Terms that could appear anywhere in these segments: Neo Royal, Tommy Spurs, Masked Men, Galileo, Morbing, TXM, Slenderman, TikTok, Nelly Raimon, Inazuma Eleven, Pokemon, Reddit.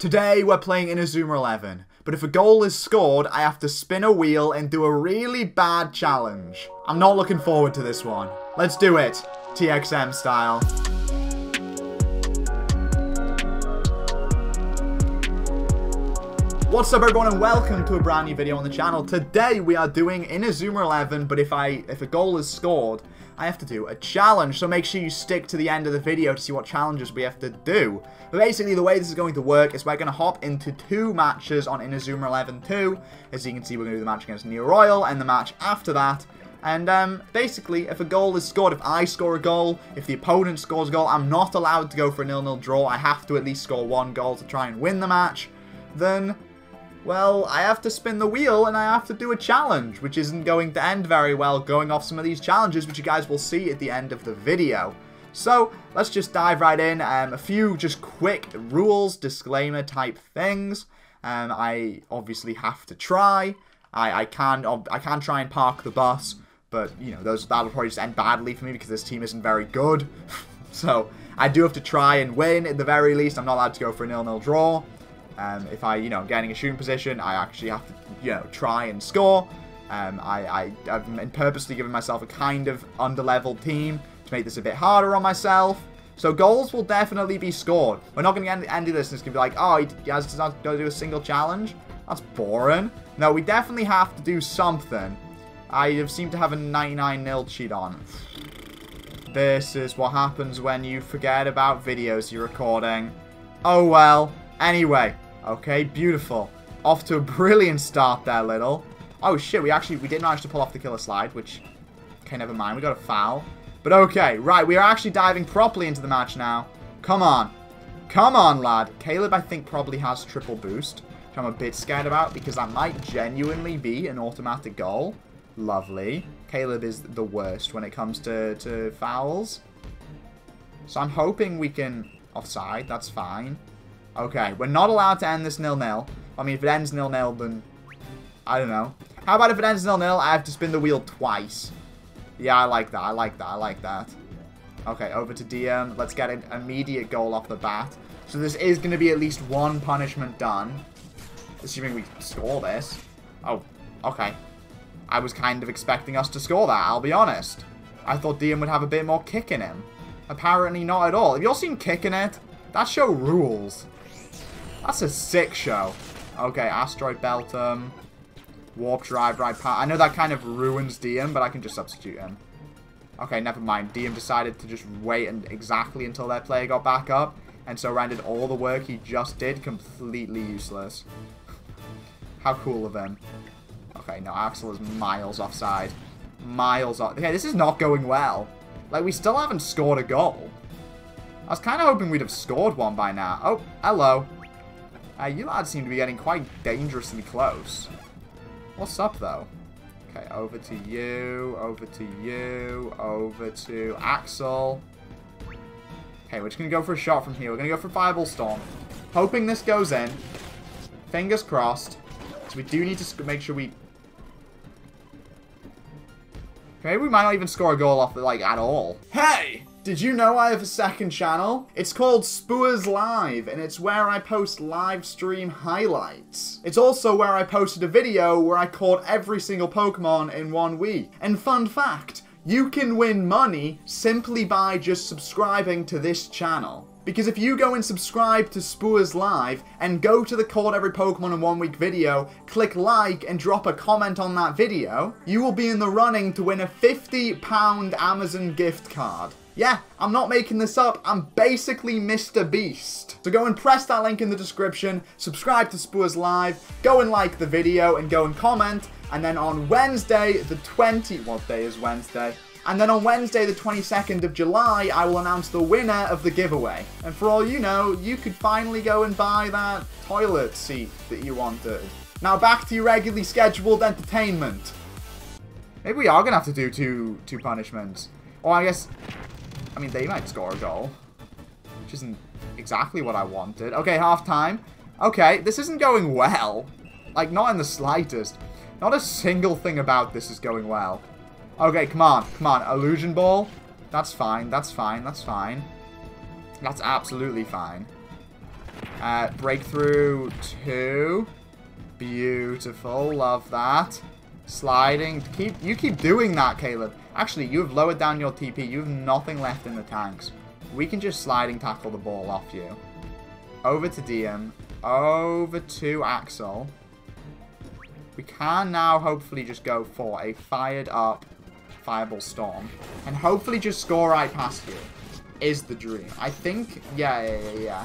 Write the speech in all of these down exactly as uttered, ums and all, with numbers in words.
Today we're playing Inazuma Eleven, but if a goal is scored, I have to spin a wheel and do a really bad challenge. I'm not looking forward to this one. Let's do it, T X M style. What's up everyone and welcome to a brand new video on the channel. Today we are doing Inazuma Eleven, but if I if a goal is scored, I have to do a challenge. So make sure you stick to the end of the video to see what challenges we have to do. But basically the way this is going to work is we're going to hop into two matches on Inazuma Eleven two. As you can see, we're going to do the match against Neo Royal and the match after that. And um, basically, if a goal is scored, if I score a goal, if the opponent scores a goal, I'm not allowed to go for a nil nil draw. I have to at least score one goal to try and win the match. Then, well, I have to spin the wheel and I have to do a challenge, which isn't going to end very well, going off some of these challenges, which you guys will see at the end of the video. So, let's just dive right in. Um, a few just quick rules, disclaimer type things. Um, I obviously have to try. I, I, can, I can try and park the bus, but, you know, those, that'll probably just end badly for me because this team isn't very good. So, I do have to try and win at the very least. I'm not allowed to go for a nil nil draw. Um, if I, you know, I'm getting a shooting position, I actually have to, you know, try and score. Um, I, I, I've purposely given myself a kind of under-leveled team to make this a bit harder on myself. So goals will definitely be scored. We're not going to end, end this and it's going to be like, oh, he has not going to do a single challenge. That's boring. No, we definitely have to do something. I seem to have a ninety-nine nil cheat on. This is what happens when you forget about videos you're recording. Oh, well. Anyway. Okay, beautiful. Off to a brilliant start there, Little. Oh, shit, we actually, we did manage to pull off the killer slide, which, okay, never mind, we got a foul. But okay, right, we are actually diving properly into the match now. Come on. Come on, lad. Caleb, I think, probably has triple boost, which I'm a bit scared about, because that might genuinely be an automatic goal. Lovely. Caleb is the worst when it comes to, to fouls. So I'm hoping we can offside, that's fine. Okay, we're not allowed to end this nil nil. I mean, if it ends nil nil, then I don't know. How about if it ends nil nil, I have to spin the wheel twice. Yeah, I like that. I like that. I like that. Okay, over to D M. Let's get an immediate goal off the bat. So this is going to be at least one punishment done. Assuming we score this. Oh, okay. I was kind of expecting us to score that, I'll be honest. I thought D M would have a bit more kick in him. Apparently not at all. Have you all seen Kick in It? That show rules. That's a sick show. Okay, Asteroid Belt, um, Warp Drive, right past. I know that kind of ruins D M, but I can just substitute him. Okay, never mind. D M decided to just wait and exactly until their player got back up, and so rendered all the work he just did completely useless. How cool of him. Okay, no, Axel is miles offside. Miles off. Okay, this is not going well. Like, we still haven't scored a goal. I was kind of hoping we'd have scored one by now. Oh, hello. Uh, you lads seem to be getting quite dangerously close. What's up, though? Okay, over to you, over to you, over to Axel. Okay, we're just going to go for a shot from here. We're going to go for Fireball Storm. Hoping this goes in. Fingers crossed. So we do need to make sure we... Okay, we might not even score a goal off, like, at all. Hey! Did you know I have a second channel? It's called Spurs Live, and it's where I post live stream highlights. It's also where I posted a video where I caught every single Pokemon in one week. And fun fact, you can win money simply by just subscribing to this channel. Because if you go and subscribe to Spurs Live, and go to the Caught Every Pokemon in One Week video, click like, and drop a comment on that video, you will be in the running to win a fifty pound Amazon gift card. Yeah, I'm not making this up. I'm basically Mister Beast. So go and press that link in the description, subscribe to Spurs Live, go and like the video, and go and comment. And then on Wednesday, the twentieth, what day is Wednesday? And then on Wednesday, the twenty-second of July, I will announce the winner of the giveaway. And for all you know, you could finally go and buy that toilet seat that you wanted. Now back to your regularly scheduled entertainment. Maybe we are going to have to do two, two punishments. Or I guess... I mean, they might score a goal, which isn't exactly what I wanted. Okay, half-time. Okay, this isn't going well. Like, not in the slightest. Not a single thing about this is going well. Okay, come on. Come on. Illusion Ball. That's fine. That's fine. That's fine. That's absolutely fine. Uh, breakthrough two. Beautiful. Love that. Sliding. Keep You keep doing that, Caleb. Actually, you've lowered down your T P. You have nothing left in the tanks. We can just sliding tackle the ball off you. Over to Diem. Over to Axel. We can now hopefully just go for a fired up Fireball Storm. And hopefully just score right past you. Is the dream. I think. Yeah, yeah, yeah, yeah.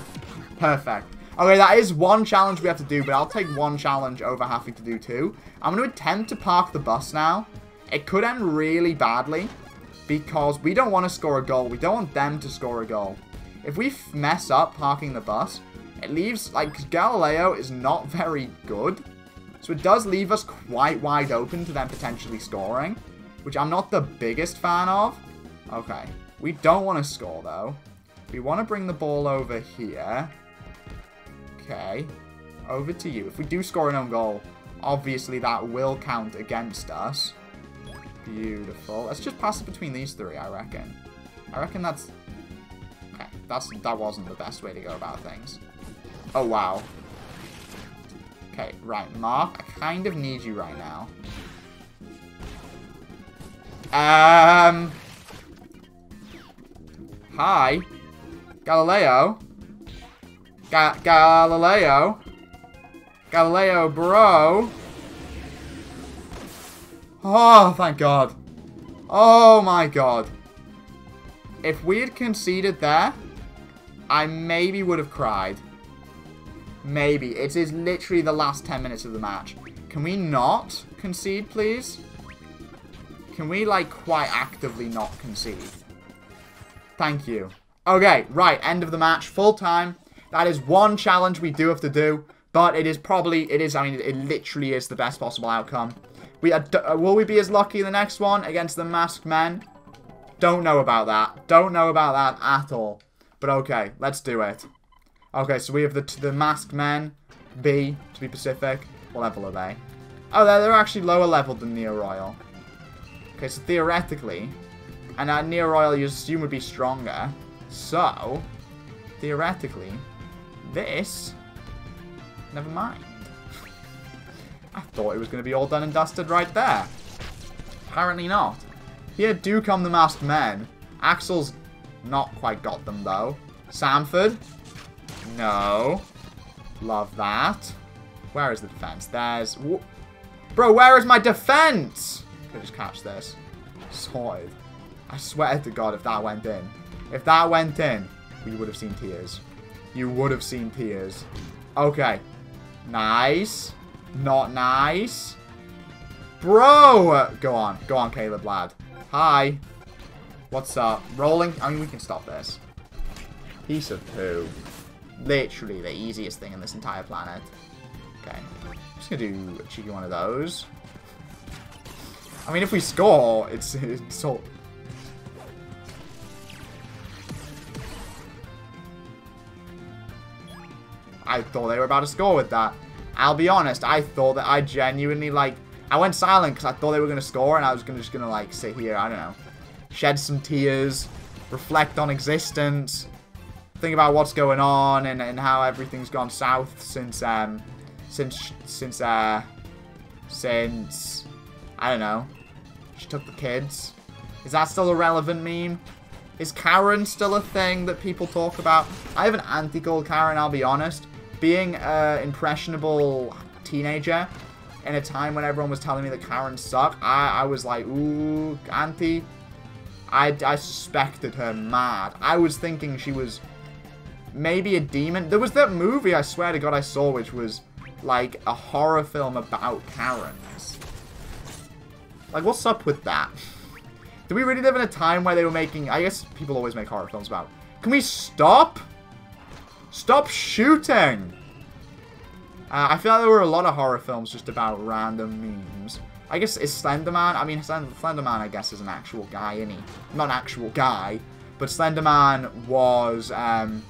Perfect. Okay, that is one challenge we have to do, but I'll take one challenge over having to do two. I'm going to attempt to park the bus now. It could end really badly because we don't want to score a goal. We don't want them to score a goal. If we f mess up parking the bus, it leaves, like, because Galileo is not very good. So it does leave us quite wide open to them potentially scoring, which I'm not the biggest fan of. Okay. We don't want to score, though. We want to bring the ball over here. Okay. Over to you. If we do score an own goal, obviously that will count against us. Beautiful. Let's just pass it between these three, I reckon. I reckon that's... Okay. That's, that wasn't the best way to go about things. Oh, wow. Okay, right. Mark, I kind of need you right now. Um... Hi. Galileo. Ga Galileo. Galileo, bro. Oh, thank God. Oh, my God. If we had conceded there, I maybe would have cried. Maybe. It is literally the last ten minutes of the match. Can we not concede, please? Can we, like, quite actively not concede? Thank you. Okay, right, end of the match, full time. That is one challenge we do have to do, but it is probably, it is, I mean, it literally is the best possible outcome. We are, will we be as lucky in the next one against the Masked Men? Don't know about that. Don't know about that at all. But okay, let's do it. Okay, so we have the, the Masked Men, B, to be specific. What level are they? Oh, they're, they're actually lower level than Neo Royal. Okay, so theoretically... And our Neo Royal, you assume, would be stronger. So, theoretically, this... Never mind. I thought it was going to be all done and dusted right there. Apparently not. Here do come the Masked Men. Axel's not quite got them, though. Samford? No. Love that. Where is the defense? There's... Wh Bro, where is my defense? Could just catch this. Sorted. I swear to God, if that went in, if that went in, we would have seen tears. You would have seen tears. Okay. Nice. Not nice. Bro! Go on. Go on, Caleb, lad. Hi. What's up? Rolling. I mean, we can stop this. Piece of poo. Literally the easiest thing on this entire planet. Okay. I'm just going to do a cheeky one of those. I mean, if we score, it's, it's all... I thought they were about to score with that. I'll be honest, I thought that I genuinely, like... I went silent because I thought they were going to score and I was gonna, just going to, like, sit here, I don't know. Shed some tears, reflect on existence, think about what's going on and, and how everything's gone south since, um... Since, since, uh... Since... I don't know. She took the kids. Is that still a relevant meme? Is Karen still a thing that people talk about? I have an anti-gold Karen, I'll be honest. Being an impressionable teenager in a time when everyone was telling me that Karens suck, I, I was like, ooh, anti. I, I suspected her mad. I was thinking she was maybe a demon. There was that movie, I swear to God, I saw, which was like a horror film about Karens. Like, what's up with that? Do we really live in a time where they were making... I guess people always make horror films about... Can we stop? Stop shooting! Uh, I feel like there were a lot of horror films just about random memes. I guess it's Slenderman. I mean, Slenderman, I guess, is an actual guy, isn't he? Not an actual guy. But Slenderman was... Um,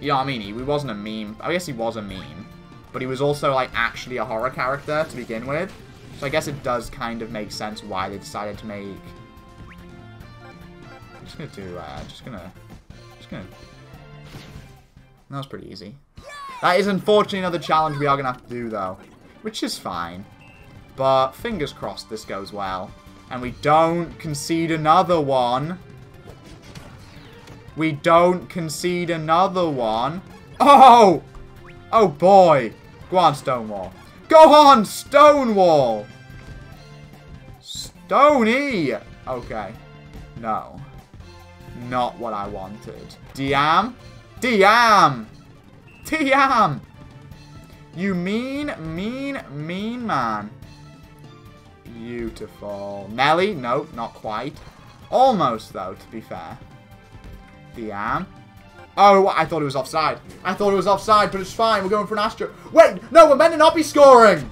you know what I mean? He, he wasn't a meme. I guess he was a meme. But he was also, like, actually a horror character to begin with. So I guess it does kind of make sense why they decided to make... I'm just gonna do, uh, just gonna, just gonna, that was pretty easy. That is unfortunately another challenge we are going to have to do, though. Which is fine. But fingers crossed this goes well. And we don't concede another one. We don't concede another one. Oh! Oh, boy. Go on, Stonewall. Go on, Stonewall! Stoney! Okay. No. Not what I wanted. Diam? Diam! Diam! You mean, mean, mean man. Beautiful. Nelly? Nope, not quite. Almost, though, to be fair. Diam. Oh, I thought it was offside. I thought it was offside, but it's fine. We're going for an astro. Wait, no, we're meant to not be scoring.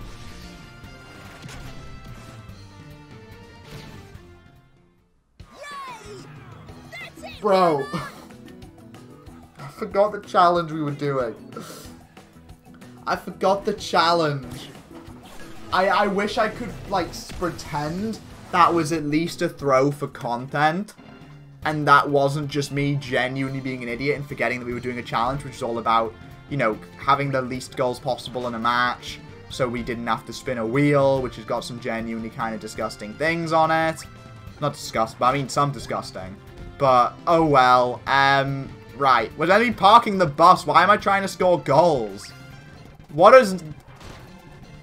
Bro. I forgot the challenge we were doing. I forgot the challenge. I, I wish I could, like, pretend that was at least a throw for content. And that wasn't just me genuinely being an idiot and forgetting that we were doing a challenge, which is all about, you know, having the least goals possible in a match. So we didn't have to spin a wheel, which has got some genuinely kind of disgusting things on it. Not disgusting, but I mean some disgusting. But, oh well. Um, right. Was anybody parking the bus? Why am I trying to score goals? What is...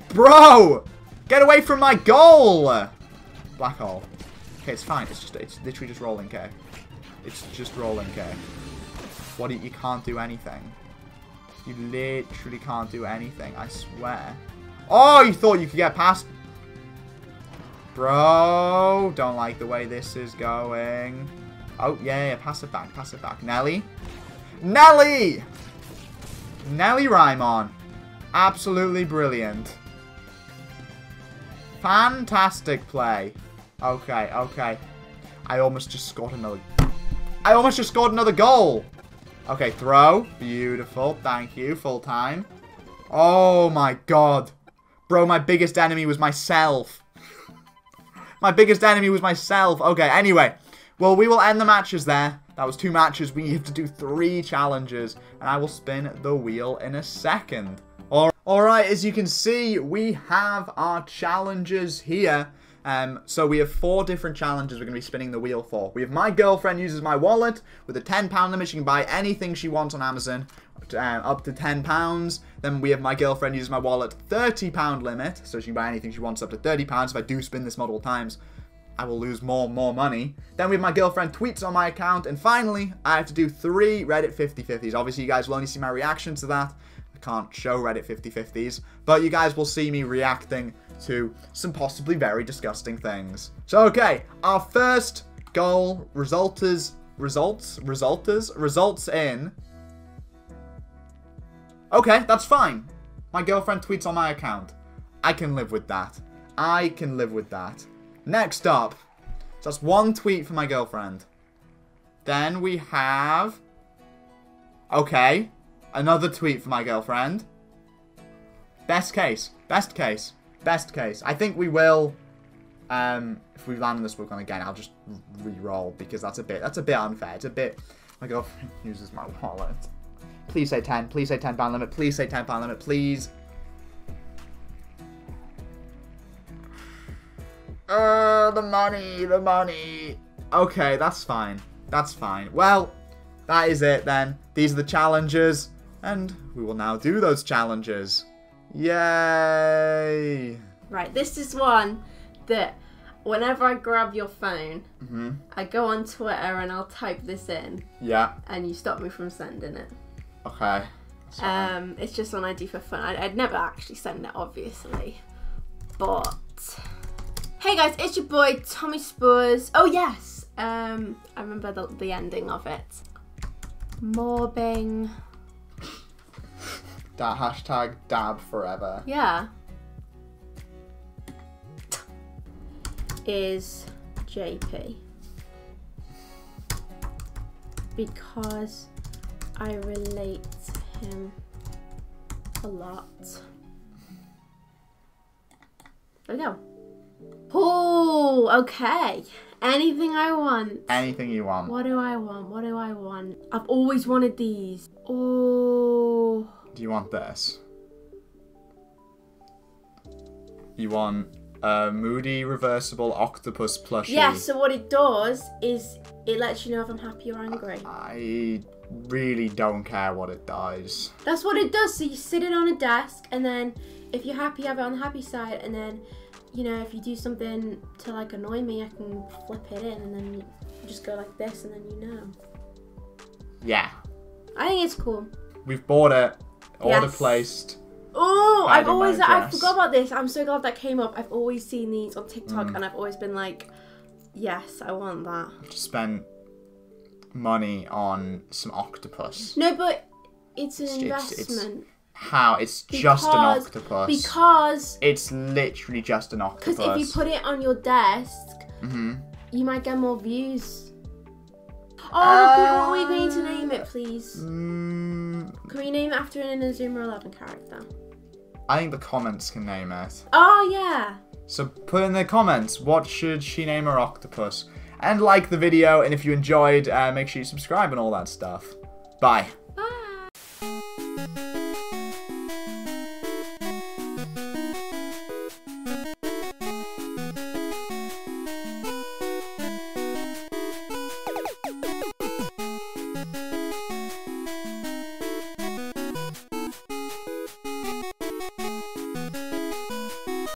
Bro! Get away from my goal! Black hole. Okay, it's fine. It's just, it's literally just rolling K. It's just rolling K. What, do you, you can't do anything. You literally can't do anything, I swear. Oh, you thought you could get past. Bro, don't like the way this is going. Oh, yeah, yeah, pass it back, pass it back. Nelly. Nelly! Nelly Raimon. Absolutely brilliant. Fantastic play. Okay, okay. I almost just scored another... I almost just scored another goal! Okay, throw. Beautiful. Thank you. Full time. Oh, my God. Bro, my biggest enemy was myself. My biggest enemy was myself. Okay, anyway. Well, we will end the matches there. That was two matches. We have to do three challenges. And I will spin the wheel in a second. Alright, as you can see, we have our challenges here. Um, so we have four different challenges we're going to be spinning the wheel for. We have My Girlfriend Uses My Wallet. With a ten pound limit, she can buy anything she wants on Amazon uh, up to ten pounds. Then we have My Girlfriend Uses My Wallet thirty pound limit. So she can buy anything she wants up to thirty pounds. If I do spin this multiple times, I will lose more and more money. Then we have My Girlfriend Tweets on My Account. And finally, I have to do three Reddit fifty fifties. Obviously, you guys will only see my reaction to that. I can't show Reddit fifty fifties. But you guys will see me reacting to some possibly very disgusting things. So, okay, our first goal resulters, results, resulters, results in... Okay, that's fine. My girlfriend tweets on my account. I can live with that. I can live with that. Next up, so that's one tweet for my girlfriend. Then we have... Okay, another tweet for my girlfriend. Best case, best case. Best case. I think we will, um, if we land on this book on again, I'll just re-roll because that's a bit, that's a bit unfair. It's a bit, my girlfriend uses my wallet. Please say ten. Please say ten pound limit. Please say ten pound limit. Please. Uh, the money, the money. Okay, that's fine. That's fine. Well, that is it then. These are the challenges and we will now do those challenges. Yay! Right, this is one that whenever I grab your phone, mm-hmm. I go on Twitter and I'll type this in. Yeah. And you stop me from sending it. Okay. Um, it's just one I do for fun. I'd, I'd never actually send it, obviously. But hey guys, it's your boy Tommy Spurs. Oh yes, um, I remember the, the ending of it. Morbing. That hashtag dab forever. Yeah. Is J P. Because I relate to him a lot. There we go. Oh, okay. Anything I want. Anything you want. What do I want? What do I want? I've always wanted these. Oh. do you want this? You want a Moody reversible octopus plushie. Yeah, so what it does is it lets you know if I'm happy or angry. I really don't care what it does. That's what it does. So you sit it on a desk, and then if you're happy, have it on the happy side, and then, you know, if you do something to like annoy me, I can flip it in, and then you just go like this, and then you know. Yeah. I think it's cool. We've bought it. Order yes. placed. Oh, I've always, I forgot about this. I'm so glad that came up. I've always seen these on TikTok, mm. and I've always been like, yes, I want that. I've just spent money on some octopus. No, but it's an it's, investment. It's, it's, how? It's because, just an octopus. Because. It's literally just an octopus. Because if you put it on your desk, mm-hmm. you might get more views. Oh, uh, we, we need to name it, please. Mm, can we name it after an Inazuma Eleven character? I think the comments can name it. Oh, yeah. So put in the comments, what should she name her octopus? And like the video, and if you enjoyed, uh, make sure you subscribe and all that stuff. Bye.